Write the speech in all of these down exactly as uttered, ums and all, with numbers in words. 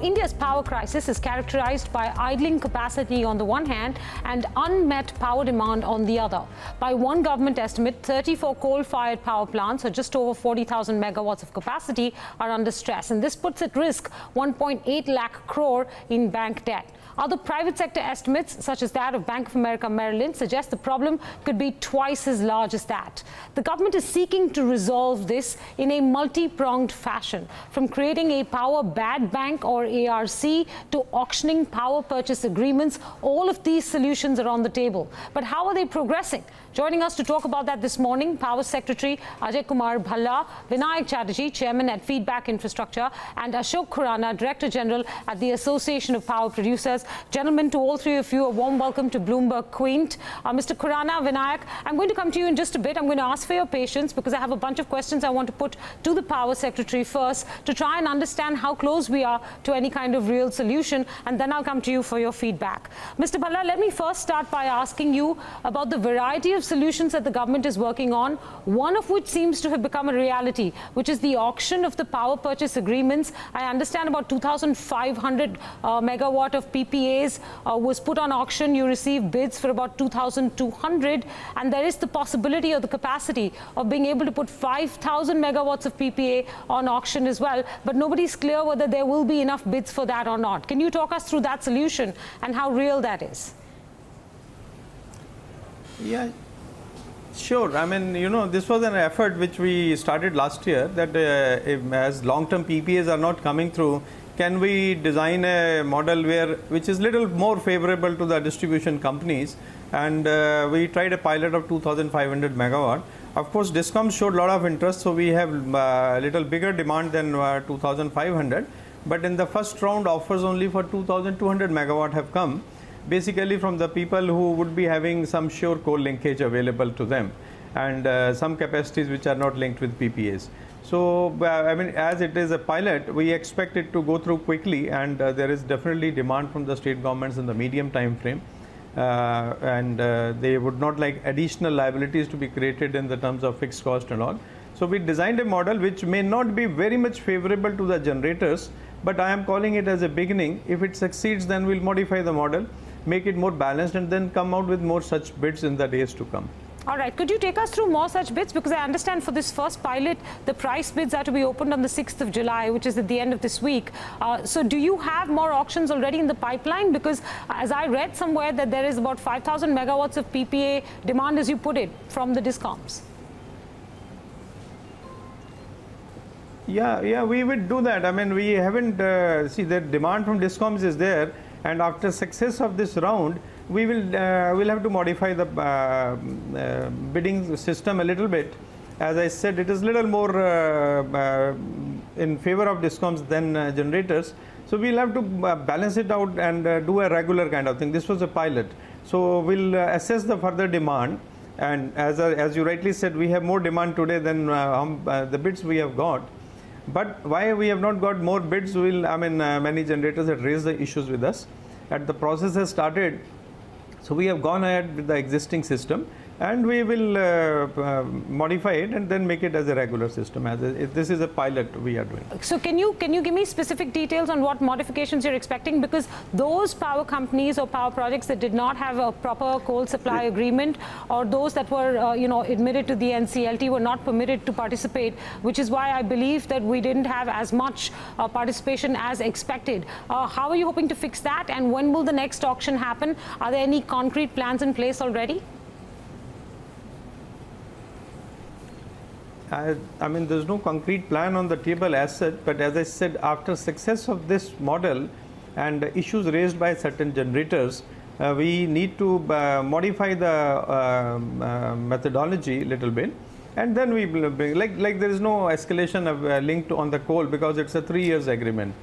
India's power crisis is characterized by idling capacity on the one hand and unmet power demand on the other. By one government estimate, thirty-four coal-fired power plants, or just over forty thousand megawatts of capacity, are under stress. And this puts at risk one point eight lakh crore in bank debt. Other private sector estimates, such as that of Bank of America Merrill Lynch, suggest the problem could be twice as large as that. The government is seeking to resolve this in a multi-pronged fashion, from creating a power bad bank or A R C to auctioning power purchase agreements. All of these solutions are on the table. But how are they progressing? Joining us to talk about that this morning, Power Secretary Ajay Kumar Bhalla, Vinayak Chatterjee, Chairman at Feedback Infrastructure, and Ashok Khurana, Director General at the Association of Power Producers. Gentlemen, to all three of you, a warm welcome to Bloomberg Quint. Uh, Mister Khurana, Vinayak, I'm going to come to you in just a bit. I'm going to ask for your patience because I have a bunch of questions I want to put to the Power Secretary first to try and understand how close we are to any kind of real solution, and then I'll come to you for your feedback. Mister Bhalla, let me first start by asking you about the variety of solutions that the government is working on, one of which seems to have become a reality, which is the auction of the power purchase agreements. I understand about two thousand five hundred uh, megawatt of P P As uh, was put on auction. You received bids for about two thousand two hundred, and there is the possibility or the capacity of being able to put five thousand megawatts of P P A on auction as well, but nobody's clear whether there will be enough bids for that or not. Can you talk us through that solution and how real that is? Yeah, sure. I mean, you know, this was an effort which we started last year that uh, if, as long-term P P As are not coming through, can we design a model where which is little more favorable to the distribution companies? And uh, we tried a pilot of two thousand five hundred megawatt. Of course, DISCOM showed a lot of interest, so we have a uh, little bigger demand than uh, two thousand five hundred. But in the first round, offers only for two thousand two hundred megawatt have come, basically from the people who would be having some sure coal linkage available to them and uh, some capacities which are not linked with P P As. So, uh, I mean, as it is a pilot, we expect it to go through quickly, and uh, there is definitely demand from the state governments in the medium time frame. Uh, and uh, they would not like additional liabilities to be created in the terms of fixed cost and all. So we designed a model which may not be very much favorable to the generators, but I am calling it as a beginning. If it succeeds, then we'll modify the model, make it more balanced, and then come out with more such bids in the days to come. All right. Could you take us through more such bids? Because I understand for this first pilot, the price bids are to be opened on the sixth of July, which is at the end of this week. Uh, so do you have more auctions already in the pipeline? Because as I read somewhere that there is about five thousand megawatts of P P A demand, as you put it, from the DISCOMs. Yeah, yeah, we would do that. I mean, we haven't, uh, see, the demand from DISCOMs is there. And after success of this round, we will uh, will have to modify the uh, uh, bidding system a little bit. As I said, it is little more uh, uh, in favor of DISCOMs than uh, generators. So we'll have to uh, balance it out and uh, do a regular kind of thing. This was a pilot. So we'll uh, assess the further demand. And as, uh, as you rightly said, we have more demand today than uh, um, uh, the bids we have got. But why we have not got more bids, we'll, I mean, uh, many generators have raised the issues with us. And the process has started. So we have gone ahead with the existing system, and we will uh, uh, modify it and then make it as a regular system. As a, if this is a pilot we are doing. So can you can you give me specific details on what modifications you're expecting? Because those power companies or power projects that did not have a proper coal supply agreement, or those that were uh, you know admitted to the N C L T, were not permitted to participate, which is why I believe that we didn't have as much uh, participation as expected. Uh, how are you hoping to fix that, and when will the next auction happen? Are there any concrete plans in place already? I, I mean, there's no concrete plan on the table as such, but as I said, after success of this model and issues raised by certain generators, uh, we need to uh, modify the uh, uh, methodology a little bit, and then we like like there is no escalation of uh, linked on the coal because it's a three years agreement,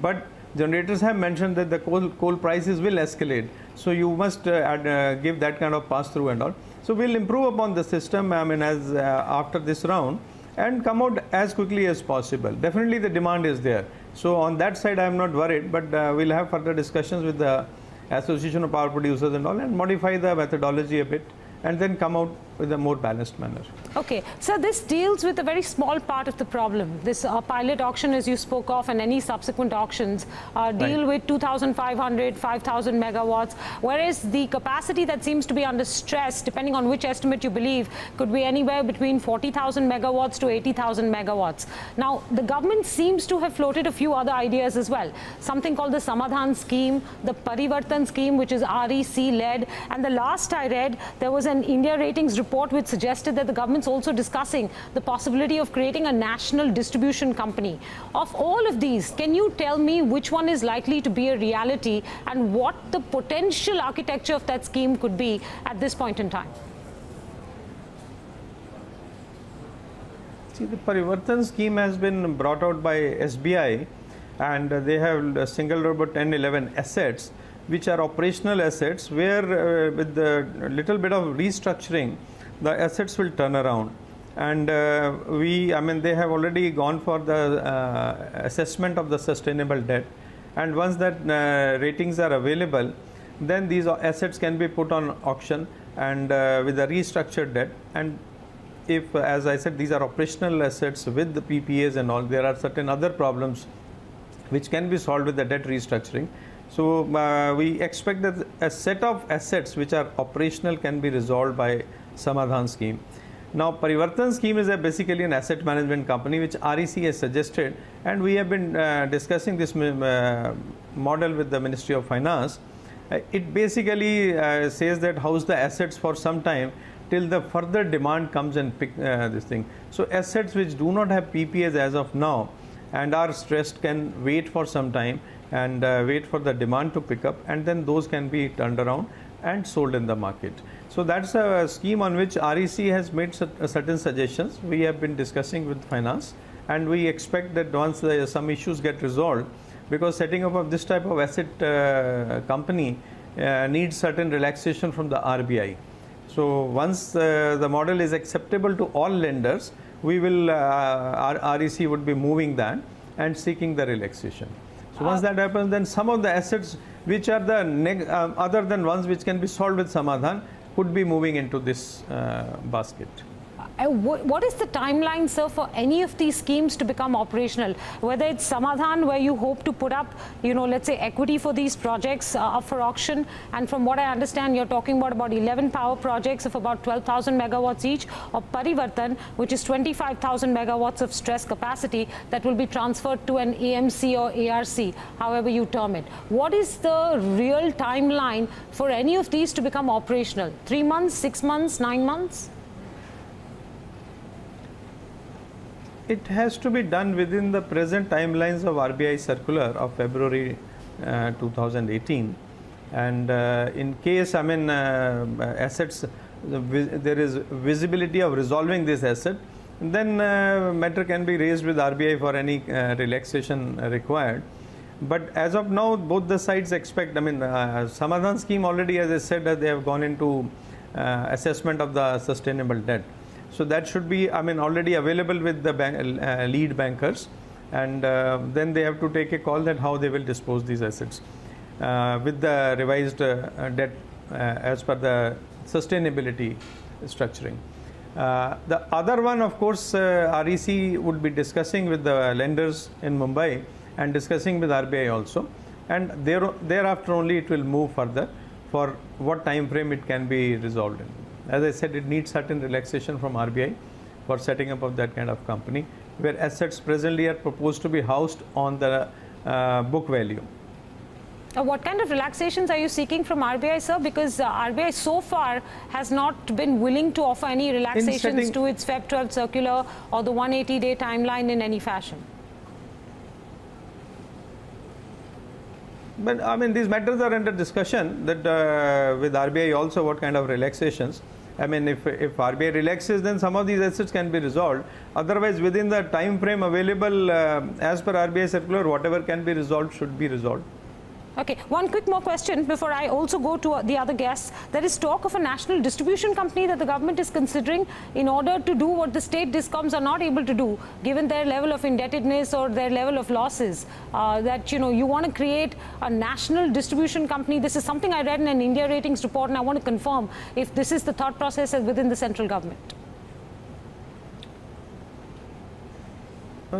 but generators have mentioned that the coal coal prices will escalate, so you must uh, add, uh, give that kind of pass through and all. So we'll improve upon the system, I mean, as uh, after this round, and come out as quickly as possible. Definitely the demand is there. So on that side, I am not worried, but uh, we'll have further discussions with the Association of Power Producers and all, and modify the methodology a bit and then come out with a more balanced manner. Okay, so this deals with a very small part of the problem. This uh, pilot auction, as you spoke of, and any subsequent auctions uh, deal right. with two thousand five hundred, five thousand megawatts, whereas the capacity that seems to be under stress, depending on which estimate you believe, could be anywhere between forty thousand megawatts to eighty thousand megawatts. Now, the government seems to have floated a few other ideas as well, something called the Samadhan scheme, the Parivartan scheme, which is R E C-led, and the last I read, there was an India Ratings report report which suggested that the government's also discussing the possibility of creating a national distribution company. Of all of these, can you tell me which one is likely to be a reality and what the potential architecture of that scheme could be at this point in time? See, the Parivartan scheme has been brought out by S B I, and they have singled out about ten, eleven assets which are operational assets where uh, with a little bit of restructuring, the assets will turn around. And uh, we, I mean, they have already gone for the uh, assessment of the sustainable debt. And once that uh, ratings are available, then these assets can be put on auction and uh, with a restructured debt. And if, as I said, these are operational assets with the P P As and all, there are certain other problems which can be solved with the debt restructuring. So uh, we expect that a set of assets which are operational can be resolved by Samadhan scheme. Now, Parivartan scheme is a basically an asset management company which R E C has suggested, and we have been uh, discussing this uh, model with the Ministry of Finance. Uh, it basically uh, says that house the assets for some time till the further demand comes and pick uh, this thing. So assets which do not have P P As as of now and are stressed can wait for some time and uh, wait for the demand to pick up, and then those can be turned around and sold in the market. So that's a scheme on which R E C has made certain suggestions. We have been discussing with finance, and we expect that once the, some issues get resolved, because setting up of this type of asset uh, company uh, needs certain relaxation from the R B I. So once uh, the model is acceptable to all lenders, we will, uh, our R E C would be moving that and seeking the relaxation. So once that happens, then some of the assets which are the neg uh, other than ones which can be solved with Samadhan could be moving into this uh, basket. Uh, what is the timeline, sir, for any of these schemes to become operational? Whether it's Samadhan, where you hope to put up, you know, let's say equity for these projects uh, up for auction, and from what I understand, you're talking about about eleven power projects of about twelve thousand megawatts each, or Parivartan, which is twenty-five thousand megawatts of stress capacity that will be transferred to an A M C or A R C, however you term it. What is the real timeline for any of these to become operational? Three months, six months, nine months? It has to be done within the present timelines of R B I circular of February uh, two thousand eighteen, and uh, in case, I mean, uh, assets, uh, there is visibility of resolving this asset, then uh, matter can be raised with R B I for any uh, relaxation required. But as of now, both the sides expect, I mean, uh, Samadhan scheme already, as I said, that they have gone into uh, assessment of the sustainable debt. So that should be, I mean, already available with the bank, uh, lead bankers, and uh, then they have to take a call that how they will dispose these assets uh, with the revised uh, debt uh, as per the sustainability structuring. Uh, the other one, of course, uh, R E C would be discussing with the lenders in Mumbai and discussing with R B I also, and there, thereafter only it will move further for what time frame it can be resolved in. As I said, it needs certain relaxation from R B I for setting up of that kind of company, where assets presently are proposed to be housed on the uh, book value. Uh, what kind of relaxations are you seeking from R B I, sir? Because uh, R B I so far has not been willing to offer any relaxations setting, to its February twelfth circular or the one hundred eighty day timeline in any fashion. But I mean, these matters are under discussion that uh, with R B I also, what kind of relaxations. I mean, if, if R B I relaxes, then some of these assets can be resolved. Otherwise, within the time frame available uh, as per R B I circular, whatever can be resolved should be resolved. Okay, one quick more question before I also go to the other guests. There is talk of a national distribution company that the government is considering in order to do what the state discoms are not able to do, given their level of indebtedness or their level of losses, uh, that, you know, you want to create a national distribution company. This is something I read in an India Ratings report, and I want to confirm if this is the thought process within the central government.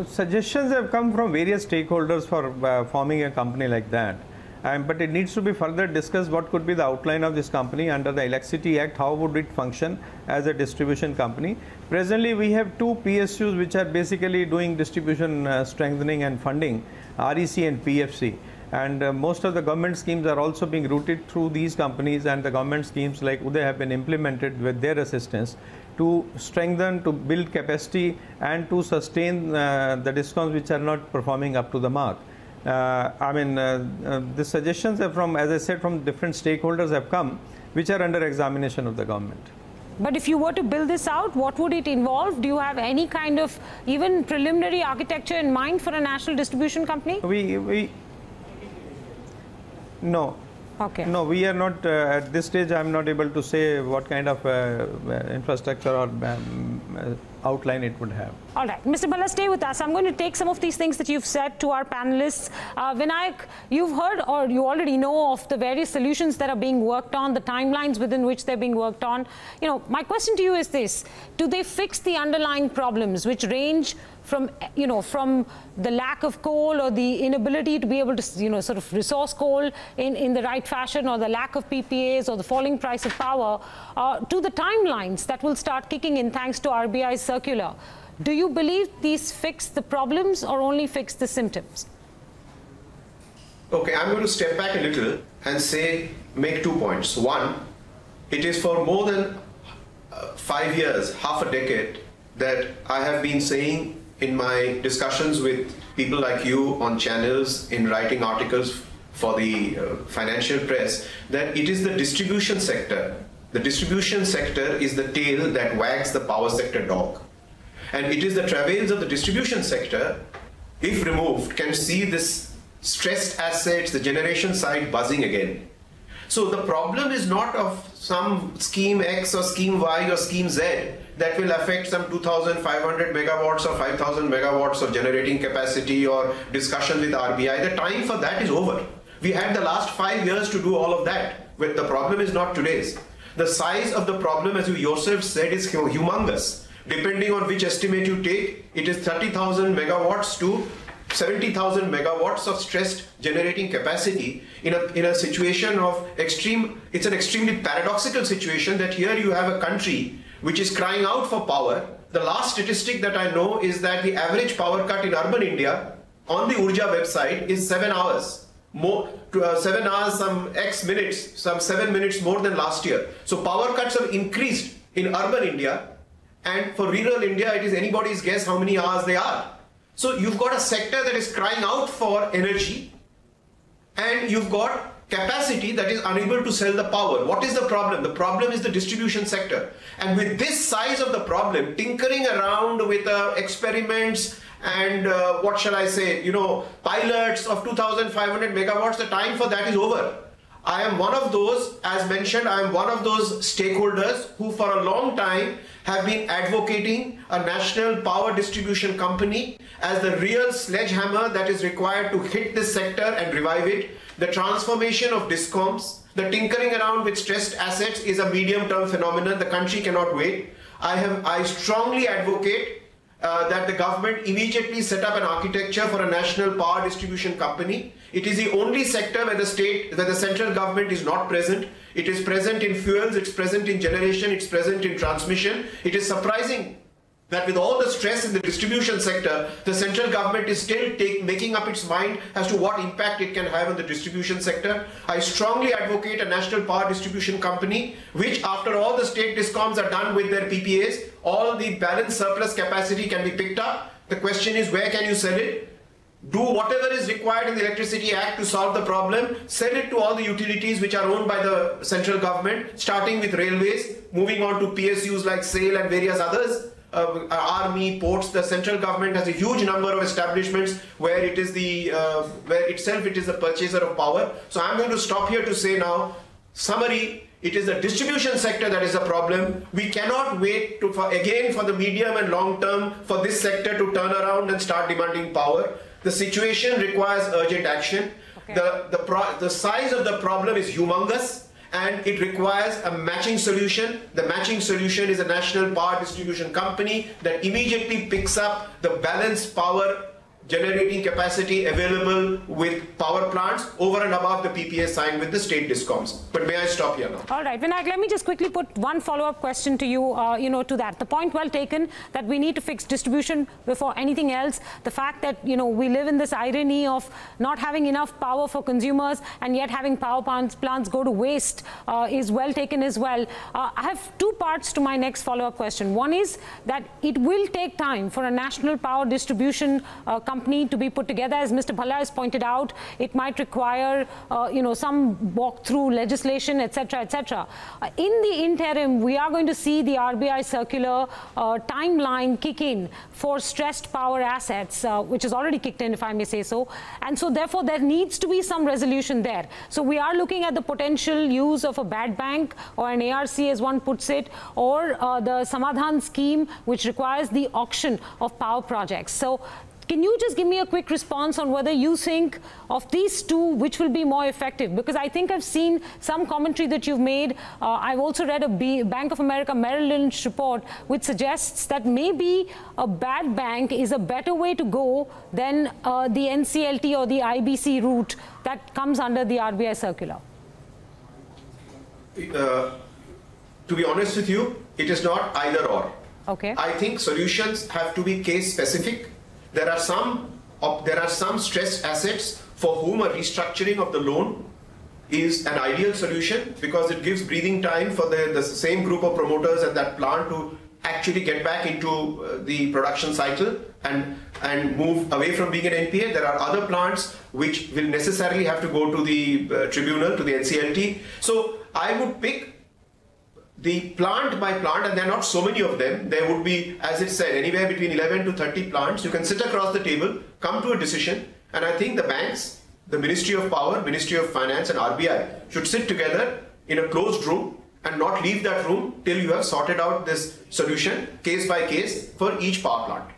Suggestions have come from various stakeholders for uh, forming a company like that, um, but it needs to be further discussed what could be the outline of this company under the Electricity Act. How would it function as a distribution company? Presently we have two P S Us which are basically doing distribution uh, strengthening and funding, R E C and P F C, and uh, most of the government schemes are also being routed through these companies, and the government schemes like Uday have been implemented with their assistance to strengthen, to build capacity, and to sustain uh, the discoms which are not performing up to the mark. Uh, I mean, uh, uh, the suggestions are from, as I said, from different stakeholders have come, which are under examination of the government. But if you were to build this out, what would it involve? Do you have any kind of even preliminary architecture in mind for a national distribution company? We, we, no. Okay. No, we are not, uh, at this stage, I am not able to say what kind of uh, infrastructure or um, outline it would have. All right. Mister Bhalla, stay with us. I'm going to take some of these things that you've said to our panelists. Uh, Vinayak, you've heard or you already know of the various solutions that are being worked on, the timelines within which they're being worked on. You know, my question to you is this. Do they fix the underlying problems, which range from, you know, from the lack of coal or the inability to be able to, you know, sort of resource coal in, in the right fashion, or the lack of P P As or the falling price of power, uh, to the timelines that will start kicking in thanks to R B I's circular? Do you believe these fix the problems or only fix the symptoms? Okay, I'm going to step back a little and say, make two points. One, it is for more than five years, half a decade, that I have been saying in my discussions with people like you on channels, in writing articles for the uh, financial press, that it is the distribution sector. The distribution sector is the tail that wags the power sector dog. And it is the travails of the distribution sector, if removed, can see this stressed assets, the generation side buzzing again. So the problem is not of some scheme X or scheme Y or scheme Z that will affect some two thousand five hundred megawatts or five thousand megawatts of generating capacity or discussion with R B I. The time for that is over. We had the last five years to do all of that, but the problem is not today's. The size of the problem, as you yourself said, is humongous. Depending on which estimate you take, it is thirty thousand megawatts to seventy thousand megawatts of stressed generating capacity in a, in a situation of extreme, it's an extremely paradoxical situation that here you have a country which is crying out for power. The last statistic that I know is that the average power cut in urban India on the Urja website is seven hours. More, uh, seven hours, some X minutes, some seven minutes more than last year. So power cuts have increased in urban India, and for rural India, it is anybody's guess how many hours they are. So you've got a sector that is crying out for energy, and you've got capacity that is unable to sell the power. What is the problem? The problem is the distribution sector. And with this size of the problem, tinkering around with uh, experiments and uh, what shall I say, you know, pilots of two thousand five hundred megawatts, the time for that is over. I am one of those, as mentioned, I am one of those stakeholders who for a long time have been advocating a national power distribution company as the real sledgehammer that is required to hit this sector and revive it. The transformation of discoms, the tinkering around with stressed assets is a medium-term phenomenon. The country cannot wait. I have, I strongly advocate uh, that the government immediately set up an architecture for a national power distribution company. It is the only sector where the state, where the central government is not present. It is present in fuels, it's present in generation, it's present in transmission. It is surprising that with all the stress in the distribution sector, the central government is still take, making up its mind as to what impact it can have on the distribution sector. I strongly advocate a national power distribution company, which after all the state discoms are done with their P P As, all the balance surplus capacity can be picked up. The question is, where can you sell it? Do whatever is required in the Electricity Act to solve the problem, sell it to all the utilities which are owned by the central government, starting with railways, moving on to P S Us like SAIL and various others. uh, army, ports, the central government has a huge number of establishments where it is the uh, where itself it is the purchaser of power. So I'm going to stop here to say now, summary. It is the distribution sector that is the problem. We cannot wait to, for, again for the medium and long term for this sector to turn around and start demanding power. The situation requires urgent action. Okay. The, the, pro, the size of the problem is humongous and it requires a matching solution. The matching solution is a national power distribution company that immediately picks up the balanced power generating capacity available with power plants over and above the P P A signed with the state DISCOMs. But may I stop here now? All right, Vinayak, let me just quickly put one follow-up question to you, uh, you know, to that. The point well taken that we need to fix distribution before anything else. The fact that, you know, we live in this irony of not having enough power for consumers and yet having power plants go to waste uh, is well taken as well. Uh, I have two parts to my next follow-up question. One is that it will take time for a national power distribution uh, company Company to be put together, as Mister Bhalla has pointed out. It might require, uh, you know, some walk-through legislation, et cetera, et cetera. Uh, in the interim, we are going to see the R B I circular uh, timeline kick in for stressed power assets, uh, which is already kicked in, if I may say so. And so, therefore, there needs to be some resolution there. So, we are looking at the potential use of a bad bank or an A R C, as one puts it, or uh, the Samadhan scheme, which requires the auction of power projects. So, can you just give me a quick response on whether you think of these two, which will be more effective? Because I think I've seen some commentary that you've made. Uh, I've also read a B Bank of America Merrill Lynch report, which suggests that maybe a bad bank is a better way to go than uh, the N C L T or the I B C route that comes under the R B I circular. Uh, to be honest with you, it is not either or. Okay. I think solutions have to be case specific. There are some there are some stressed assets for whom a restructuring of the loan is an ideal solution because it gives breathing time for the, the same group of promoters at that plant to actually get back into the production cycle and, and move away from being an N P A. There are other plants which will necessarily have to go to the uh, tribunal, to the N C L T. So I would pick the plant by plant, and there are not so many of them. There would be, as it said, anywhere between eleven to thirty plants. You can sit across the table, come to a decision, and I think the banks, the Ministry of Power, Ministry of Finance and R B I should sit together in a closed room and not leave that room till you have sorted out this solution case by case for each power plant.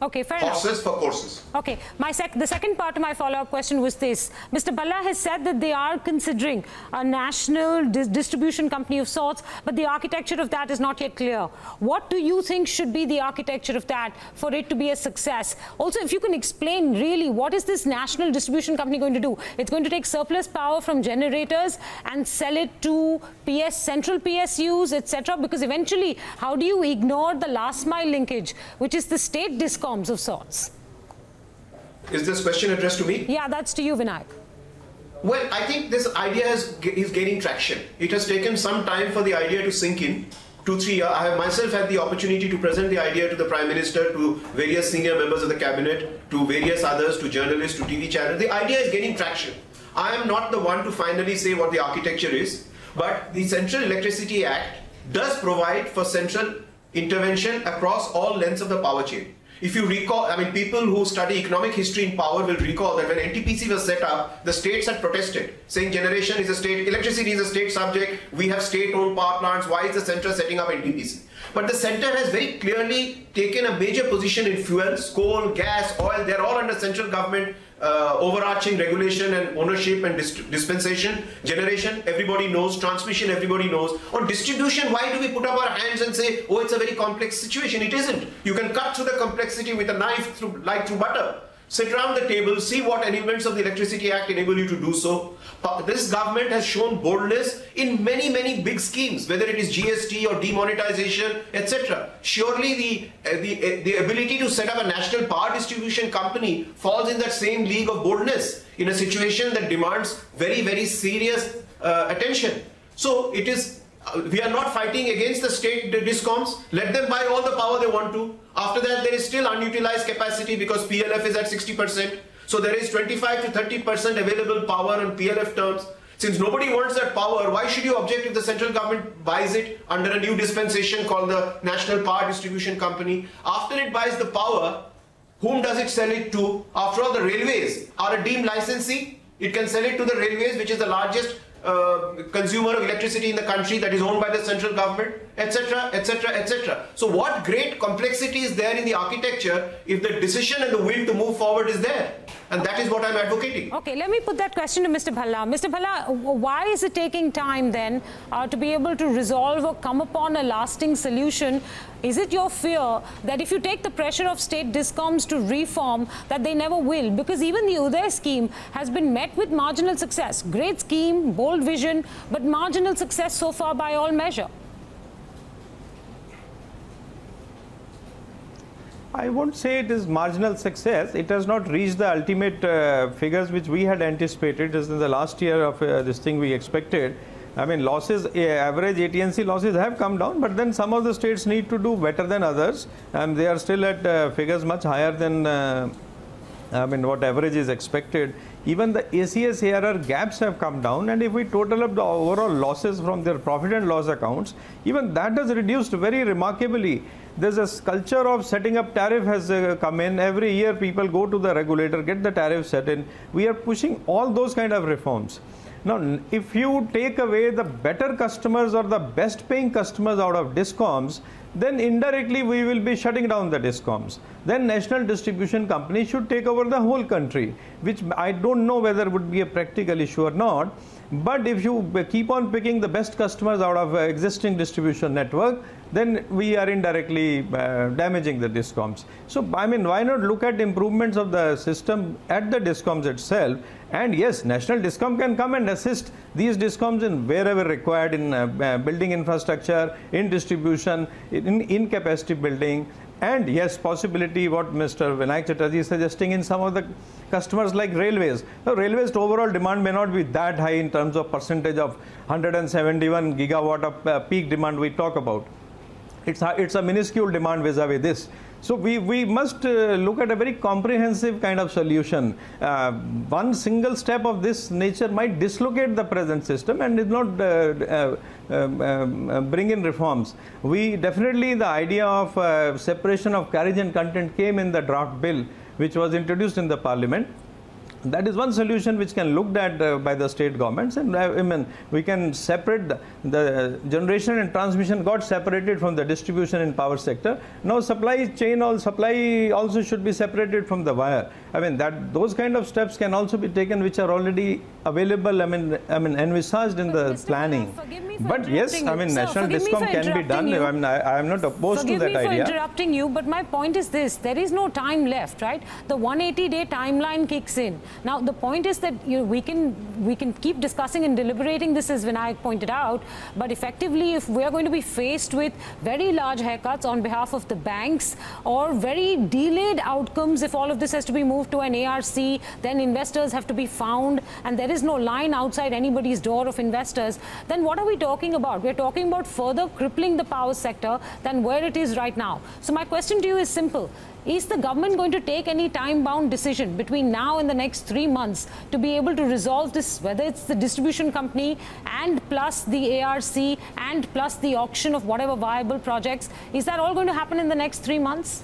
Okay, fair enough. Horses for courses. Okay, my sec the second part of my follow-up question was this. Mister Bhalla has said that they are considering a national dis distribution company of sorts, but the architecture of that is not yet clear. What do you think should be the architecture of that for it to be a success? Also, if you can explain really what is this national distribution company going to do? It's going to take surplus power from generators and sell it to P S, central P S Us, et cetera. Because eventually, how do you ignore the last mile linkage, which is the state discount of sorts? Is this question addressed to me? Yeah, that's to you, Vinayak. Well, I think this idea is, is gaining traction. It has taken some time for the idea to sink in. Two, three years. I have myself had the opportunity to present the idea to the Prime Minister, to various senior members of the Cabinet, to various others, to journalists, to T V channels. The idea is gaining traction. I am not the one to finally say what the architecture is, but the Central Electricity Act does provide for central intervention across all lengths of the power chain. If you recall, I mean, people who study economic history in power will recall that when N T P C was set up, the states had protested, saying generation is a state, electricity is a state subject, we have state-owned power plants, why is the centre setting up N T P C? But the centre has very clearly taken a major position in fuels, coal, gas, oil, they're all under central government uh, overarching regulation and ownership and dis dispensation, generation, everybody knows, transmission, everybody knows. On distribution, why do we put up our hands and say, oh, it's a very complex situation? It isn't. You can cut through the complexity with a knife through, like through butter. Sit around the table, see what elements of the Electricity Act enable you to do so. This government has shown boldness in many, many big schemes, whether it is G S T or demonetization, et cetera. Surely the, uh, the, uh, the ability to set up a national power distribution company falls in that same league of boldness in a situation that demands very, very serious uh, attention. So it is, uh, we are not fighting against the state discoms. Let them buy all the power they want to. After that, there is still unutilized capacity because P L F is at sixty percent. So there is twenty-five to thirty percent available power on P L F terms. Since nobody wants that power, why should you object if the central government buys it under a new dispensation called the National Power Distribution Company? After it buys the power, whom does it sell it to? After all, the railways are a deemed licensee. It can sell it to the railways, which is the largest uh, consumer of electricity in the country, that is owned by the central government, et cetera, et cetera, et cetera. So what great complexity is there in the architecture if the decision and the will to move forward is there? And that is what I'm advocating. Okay, let me put that question to Mister Bhalla. Mister Bhalla, why is it taking time then uh, to be able to resolve or come upon a lasting solution? Is it your fear that if you take the pressure of state DISCOMs to reform, that they never will? Because even the Uday scheme has been met with marginal success. Great scheme, bold vision, but marginal success so far by all measure. I won't say it is marginal success. It has not reached the ultimate uh, figures which we had anticipated. Just in the last year of uh, this thing we expected. I mean, losses, uh, average A T and C losses have come down, but then some of the states need to do better than others, and they are still at uh, figures much higher than uh, I mean, what average is expected. Even the A C S A R R gaps have come down, and if we total up the overall losses from their profit and loss accounts, even that has reduced very remarkably. There's a culture of setting up tariff has uh, come in. Every year people go to the regulator, get the tariff set in. We are pushing all those kind of reforms. Now, if you take away the better customers or the best paying customers out of DISCOMs, then indirectly we will be shutting down the DISCOMs. Then national distribution companies should take over the whole country, which I don't know whether would be a practical issue or not. But if you keep on picking the best customers out of existing distribution network, then we are indirectly uh, damaging the DISCOMs. So, I mean, why not look at improvements of the system at the DISCOMs itself? And yes, National DISCOM can come and assist these DISCOMs in wherever required, in uh, uh, building infrastructure, in distribution, in, in capacity building. And yes, possibility what Mister Vinayak Chatterjee is suggesting in some of the customers like railways. Now, railways overall demand may not be that high in terms of percentage of one hundred seventy-one gigawatt of uh, peak demand we talk about. It's a, it's a minuscule demand vis-a-vis this. So we, we must uh, look at a very comprehensive kind of solution. Uh, one single step of this nature might dislocate the present system and did not uh, uh, uh, uh, bring in reforms. We definitely, the idea of uh, separation of carriage and content came in the draft bill which was introduced in the parliament. That is one solution which can looked at uh, by the state governments, and uh, I mean, we can separate the, the generation and transmission got separated from the distribution and power sector. Now supply chain or supply also should be separated from the wire. I mean, that those kind of steps can also be taken which are already available. I mean, I mean envisaged in the planning. But yes, I mean, National DISCOM can be done. I mean, I, I am not opposed to that idea. Forgive me for interrupting you, but my point is this: there is no time left, right? The one hundred eighty day timeline kicks in. Now, the point is that you know, we can we can keep discussing and deliberating this, as Vinayak pointed out, but effectively, if we are going to be faced with very large haircuts on behalf of the banks or very delayed outcomes, if all of this has to be moved to an A R C, then investors have to be found, and there is no line outside anybody's door of investors, then what are we talking about? We're talking about further crippling the power sector than where it is right now. So my question to you is simple. Is the government going to take any time-bound decision between now and the next three months to be able to resolve this, whether it's the distribution company and plus the A R C and plus the auction of whatever viable projects? Is that all going to happen in the next three months?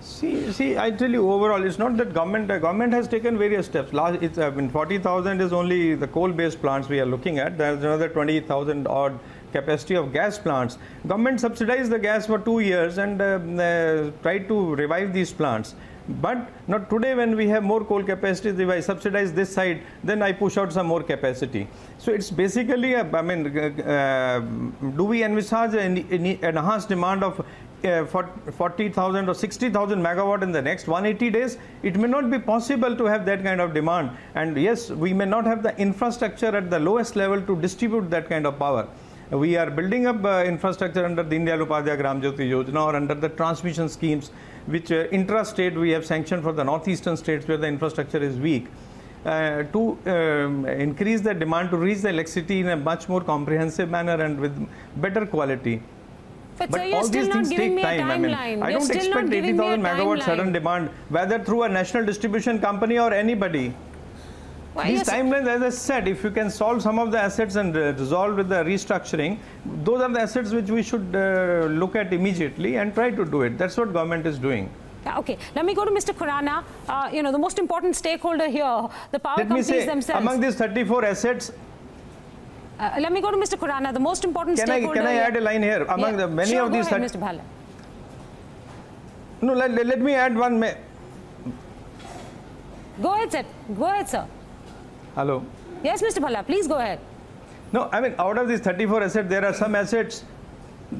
See, see, I tell you, overall, it's not that government, uh, government has taken various steps. Last, it's, I mean, forty thousand is only the coal-based plants we are looking at. There's another twenty thousand odd capacity of gas plants. Government subsidized the gas for two years and uh, uh, tried to revive these plants. But not today, when we have more coal capacities, if I subsidize this side, then I push out some more capacity. So it's basically, a, I mean, uh, do we envisage an enhanced demand of uh, forty thousand or sixty thousand megawatt in the next one hundred eighty days? It may not be possible to have that kind of demand. And yes, we may not have the infrastructure at the lowest level to distribute that kind of power. We are building up uh, infrastructure under Deendayal Upadhyaya Gram Jyoti Yojana or under the transmission schemes, which uh, intra-state we have sanctioned for the northeastern states where the infrastructure is weak, uh, to um, increase the demand to reach the electricity in a much more comprehensive manner and with better quality. But, but so all these things take time. I mean, I don't expect eighty thousand megawatt sudden demand, whether through a national distribution company or anybody. Why These timelines, as I said, if you can solve some of the assets and uh, resolve with the restructuring, those are the assets which we should uh, look at immediately and try to do it. That's what government is doing. Okay, let me go to Mister Khurana. Uh, you know, the most important stakeholder here, the power let companies me say, themselves. Among these thirty-four assets, uh, let me go to Mister Khurana. The most important can stakeholder. I, can I add a line here? Among yeah. the many sure, of these, ahead, Mister Bhalla. No, let, let me add one. Go ahead, sir. Go ahead, sir. Hello. Yes, Mister Bhalla, please go ahead. No, I mean, out of these thirty-four assets, there are some assets.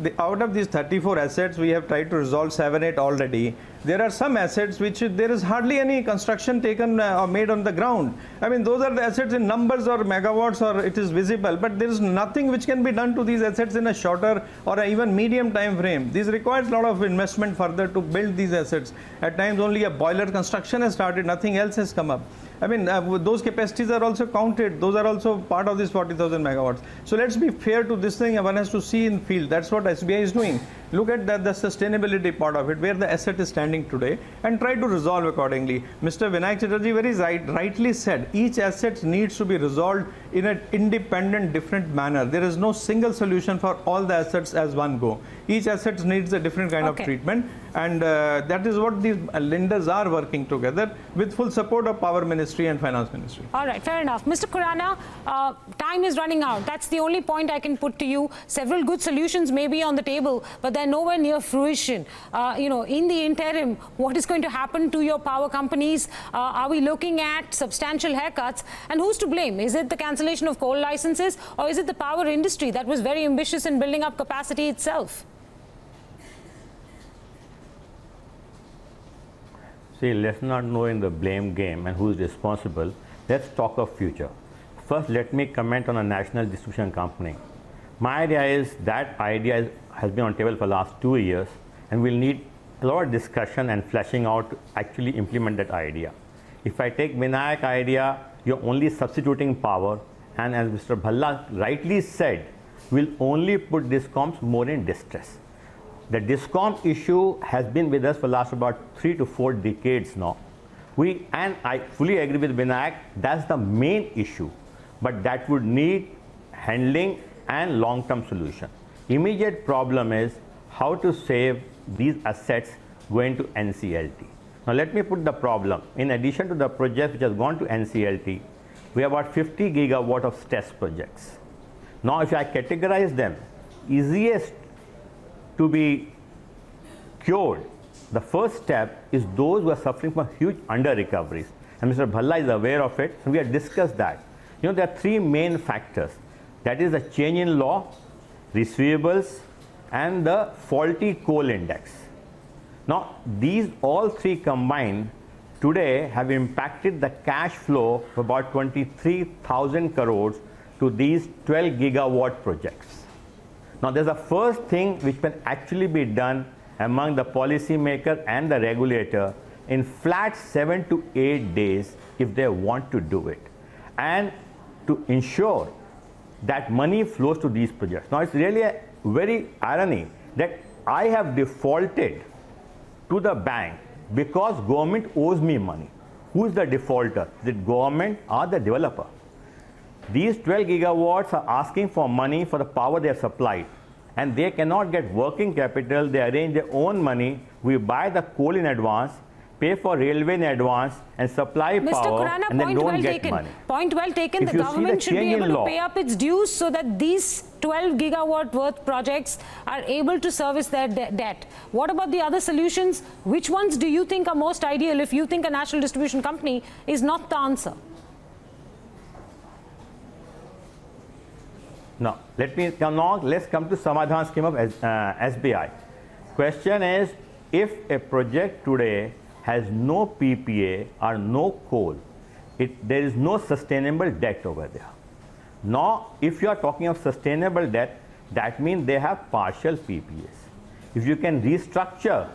The, out of these thirty-four assets, we have tried to resolve seven, eight already. There are some assets which there is hardly any construction taken uh, or made on the ground. I mean, those are the assets in numbers or megawatts or it is visible, but there is nothing which can be done to these assets in a shorter or a even medium time frame. This requires a lot of investment further to build these assets. At times only a boiler construction has started, nothing else has come up. I mean, uh, those capacities are also counted. Those are also part of this forty thousand megawatts. So let's be fair to this thing. One has to see in field. That's what S B I is doing. Look at the, the sustainability part of it, where the asset is standing today, and try to resolve accordingly. Mister Vinayak Chatterjee very right, rightly said, each asset needs to be resolved in an independent, different manner. There is no single solution for all the assets as one go. Each asset needs a different kind okay. of treatment, and uh, that is what these lenders are working together with full support of Power Ministry and Finance Ministry. All right, fair enough. Mister Khurana, uh, time is running out. That's the only point I can put to you. Several good solutions may be on the table, but then nowhere near fruition. Uh, you know, in the interim, what is going to happen to your power companies? Uh, are we looking at substantial haircuts? And who's to blame? Is it the cancellation of coal licenses, or is it the power industry that was very ambitious in building up capacity itself? See, let's not know in the blame game and who's responsible. Let's talk of future. First, let me comment on a national distribution company. My idea is that idea is has been on table for last two years and we'll need a lot of discussion and fleshing out to actually implement that idea. If I take Vinayak idea, you're only substituting power, and as Mister Bhalla rightly said, we'll only put DISCOMs more in distress. The DISCOM issue has been with us for last about three to four decades now. We, and I fully agree with Vinayak, that's the main issue, but that would need handling and long-term solution. Immediate problem is how to save these assets going to N C L T. Now let me put the problem. In addition to the project which has gone to N C L T, we have about fifty gigawatt of stress projects. Now if I categorize them, easiest to be cured, the first step is those who are suffering from huge under recoveries. And Mister Bhalla is aware of it, so we have discussed that. You know, there are three main factors. That is the change in law, receivables, and the faulty coal index. Now, these all three combined today have impacted the cash flow of about twenty-three thousand crores to these twelve gigawatt projects. Now, there's a first thing which can actually be done among the policymaker and the regulator in flat seven to eight days if they want to do it, and to ensure that money flows to these projects. Now, it's really a very irony that I have defaulted to the bank because government owes me money. Who is the defaulter? The government or the developer? These twelve gigawatts are asking for money for the power they have supplied, and they cannot get working capital. They arrange their own money. We buy the coal in advance, pay for railway in advance, and supply Mister power, Khurana, and then don't well get taken. money. Point well taken. If the government the should be able law, to pay up its dues so that these twelve gigawatt worth projects are able to service their de debt. What about the other solutions? Which ones do you think are most ideal if you think a national distribution company is not the answer? Now, let me come on, let's come to Samadhan scheme of S B I. Question is, if a project today has no P P A or no coal, it, there is no sustainable debt over there. Now, if you are talking of sustainable debt, that means they have partial P P As. If you can restructure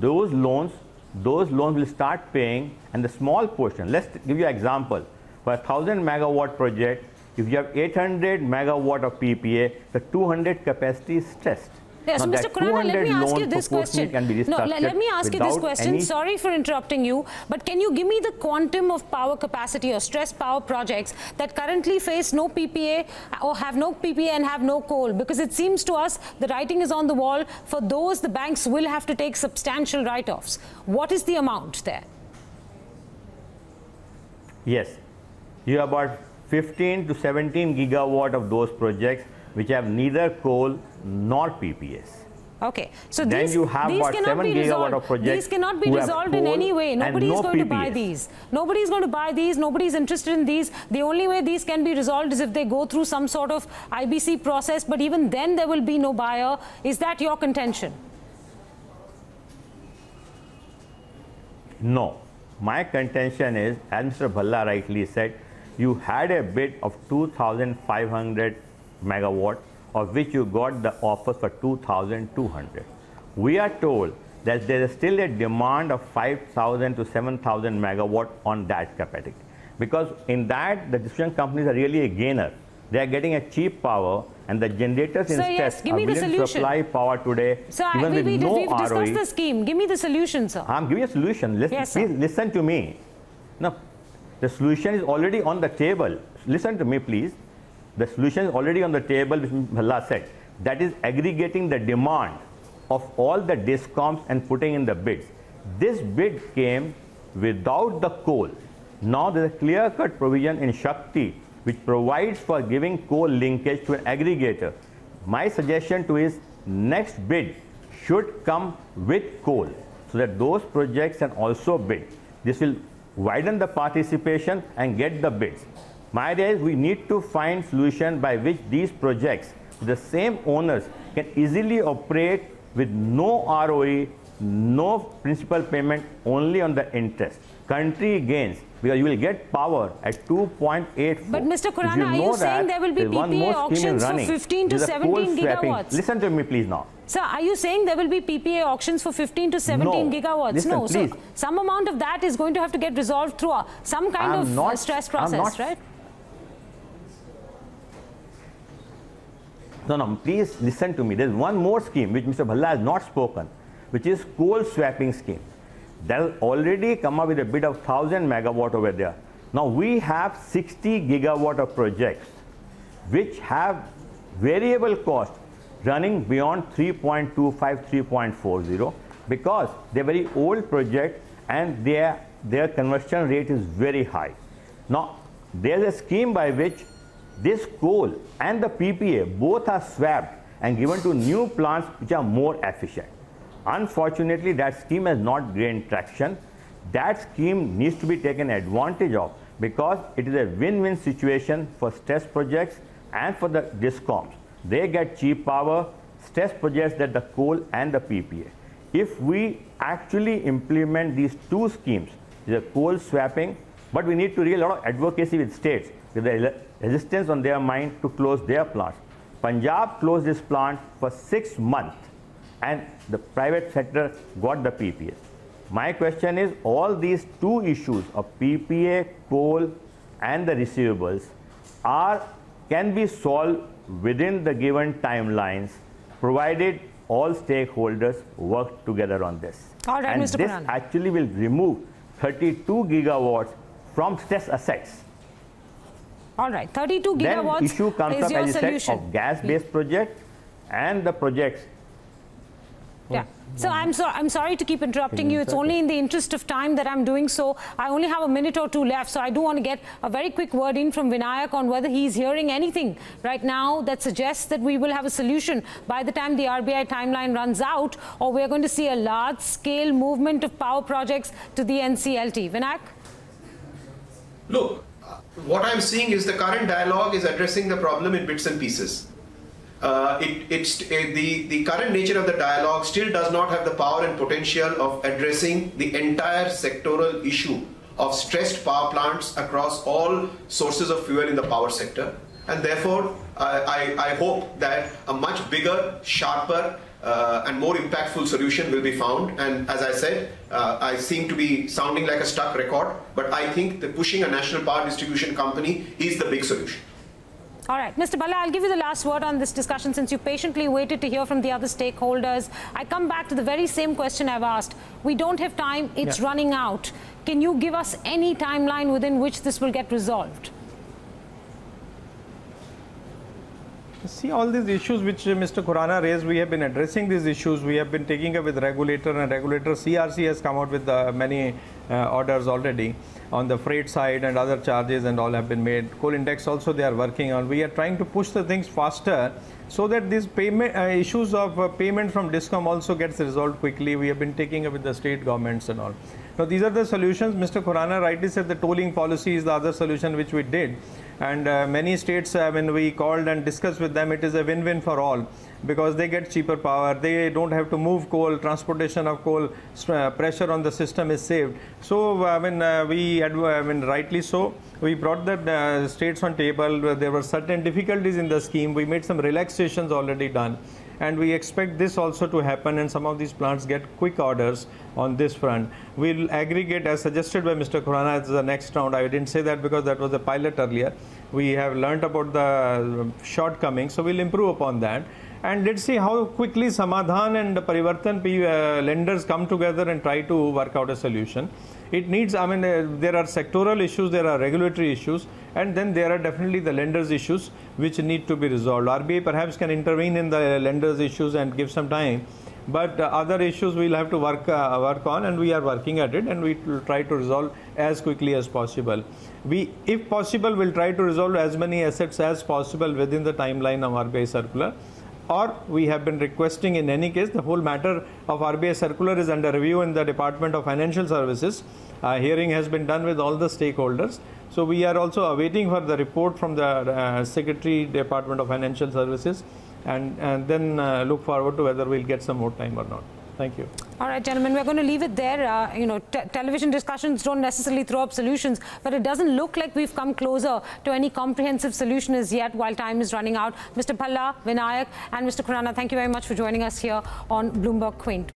those loans, those loans will start paying, and the small portion, let's give you an example. For a one thousand megawatt project, if you have eight hundred megawatt of P P A, the two hundred capacity is stressed. Yes, now, Mister Khurana, let me ask you this question. No, let me ask you this question. Sorry for interrupting you, but can you give me the quantum of power capacity or stress power projects that currently face no P P A or have no P P A and have no coal? Because it seems to us the writing is on the wall. For those, the banks will have to take substantial write-offs. What is the amount there? Yes, you have about fifteen to seventeen gigawatt of those projects which have neither coal nor P P As. Okay, so then these, you have these about seven gigawatt of projects. These cannot be resolved in any way. Nobody is going to buy these. Nobody is going to buy these. Nobody is interested in these. The only way these can be resolved is if they go through some sort of I B C process. But even then, there will be no buyer. Is that your contention? No. My contention is, as Mister Bhalla rightly said, you had a bid of two thousand five hundred megawatt, of which you got the offers for two thousand two hundred. We are told that there is still a demand of five thousand to seven thousand megawatt on that capacity. Because in that, the distribution companies are really a gainer. They are getting a cheap power, and the generators in stress are willing to supply power today, even with no R O E. Sir, we've discussed the scheme. Give me the solution, sir. I'm giving a solution. Listen, yes, please listen to me. No, the solution is already on the table. Listen to me, please. The solution is already on the table, which Bhalla said. That is aggregating the demand of all the discoms and putting in the bids. This bid came without the coal. Now there is a clear-cut provision in Shakti which provides for giving coal linkage to an aggregator. My suggestion to is next bid should come with coal so that those projects can also bid. This will widen the participation and get the bids. My idea is we need to find solution by which these projects, the same owners, can easily operate with no R O E, no principal payment, only on the interest. Country gains, because you will get power at two point eight foght. But Mister Khurana, you know, are you saying there will be P P A auctions for fifteen to seventeen gigawatts? Listen to me, please, now. Sir, are you saying there will be P P A auctions for fifteen to seventeen no. gigawatts? Listen, no, please. So some amount of that is going to have to get resolved through a, some kind I'm of not, stress process, not, right? No, no, please listen to me. There is one more scheme which Mister Bhalla has not spoken, which is coal swapping scheme. That will already come up with a bid of one thousand megawatt over there. Now we have sixty gigawatt of projects which have variable cost running beyond three point two five, three point four zero because they are very old projects and their, their conversion rate is very high. Now there is a scheme by which this coal and the P P A both are swapped and given to new plants which are more efficient. Unfortunately, that scheme has not gained traction. That scheme needs to be taken advantage of because it is a win-win situation for stress projects and for the discoms. They get cheap power, stress projects that the coal and the P P A. If we actually implement these two schemes, the coal swapping, but we need to do a lot of advocacy with states. There is resistance on their mind to close their plants. Punjab closed this plant for six months. And the private sector got the P P A. My question is, all these two issues of P P A, coal and the receivables are can be solved within the given timelines, provided all stakeholders work together on this. All right, and Mister this Khurana. Actually will remove thirty-two gigawatts from stress assets. All right, thirty-two gigawatts then issue comes is up, your as solution. Said, of gas-based project and the projects. Yeah. So I'm sorry. I'm sorry to keep interrupting you. It's only in the interest of time that I'm doing so. I only have a minute or two left, so I do want to get a very quick word in from Vinayak on whether he's hearing anything right now that suggests that we will have a solution by the time the R B I timeline runs out, or we're going to see a large-scale movement of power projects to the N C L T. Vinayak? Look, what I'm seeing is the current dialogue is addressing the problem in bits and pieces. Uh, it, it's, it, the, the current nature of the dialogue still does not have the power and potential of addressing the entire sectoral issue of stressed power plants across all sources of fuel in the power sector. And therefore, I, I, I hope that a much bigger, sharper, uh, and more impactful solution will be found. And as I said, uh, I seem to be sounding like a stuck record, but I think that pushing a national power distribution company is the big solution. All right. Mister Bhalla, I'll give you the last word on this discussion since you patiently waited to hear from the other stakeholders. I come back to the very same question I've asked. We don't have time. It's yeah. running out. Can you give us any timeline within which this will get resolved? See, all these issues which Mister Khurana raised, we have been addressing these issues. We have been taking up with regulator and regulator. C R C has come out with uh, many uh, orders already on the freight side, and other charges and all have been made. Coal index also they are working on. We are trying to push the things faster so that these payment uh, issues of uh, payment from DISCOM also gets resolved quickly. We have been taking up with the state governments and all. Now, these are the solutions. Mister Khurana rightly said the tolling policy is the other solution which we did. And uh, many states, uh, when we called and discussed with them, it is a win-win for all because they get cheaper power, they don't have to move coal, transportation of coal, uh, pressure on the system is saved. So, I mean, uh, we, had, I mean, rightly so, we brought the uh, states on table. There were certain difficulties in the scheme. We made some relaxations already done. And we expect this also to happen, and some of these plants get quick orders on this front. We'll aggregate, as suggested by Mister Khurana, as the next round. I didn't say that because that was a pilot earlier. We have learnt about the shortcomings, so we'll improve upon that. And let's see how quickly Samadhan and Parivartan uh, lenders come together and try to work out a solution. It needs, I mean, uh, there are sectoral issues, there are regulatory issues, and then there are definitely the lenders' issues which need to be resolved. R B I perhaps can intervene in the lenders' issues and give some time, but uh, other issues we'll have to work, uh, work on, and we are working at it, and we will try to resolve as quickly as possible. We, if possible, will try to resolve as many assets as possible within the timeline of R B I circular. Or we have been requesting, in any case, the whole matter of R B I circular is under review in the Department of Financial Services. Uh, hearing has been done with all the stakeholders. So we are also awaiting for the report from the uh, Secretary, Department of Financial Services, and, and then uh, look forward to whether we'll get some more time or not. Thank you. All right, gentlemen, we're going to leave it there. Uh, you know, te television discussions don't necessarily throw up solutions, but it doesn't look like we've come closer to any comprehensive solution as yet while time is running out. Mister Bhalla, Vinayak, and Mister Khurana, thank you very much for joining us here on Bloomberg Quint.